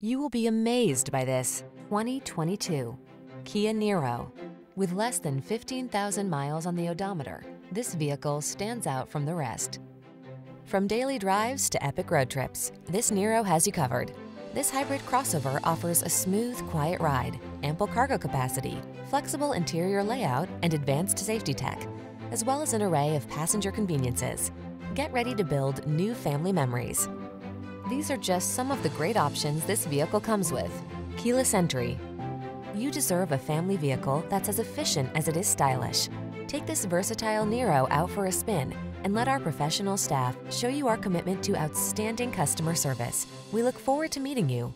You will be amazed by this 2022 Kia Niro. With less than 15,000 miles on the odometer, this vehicle stands out from the rest. From daily drives to epic road trips, this Niro has you covered. This hybrid crossover offers a smooth, quiet ride, ample cargo capacity, flexible interior layout, and advanced safety tech, as well as an array of passenger conveniences. Get ready to build new family memories. These are just some of the great options this vehicle comes with: keyless entry. You deserve a family vehicle that's as efficient as it is stylish. Take this versatile Niro out for a spin and let our professional staff show you our commitment to outstanding customer service. We look forward to meeting you.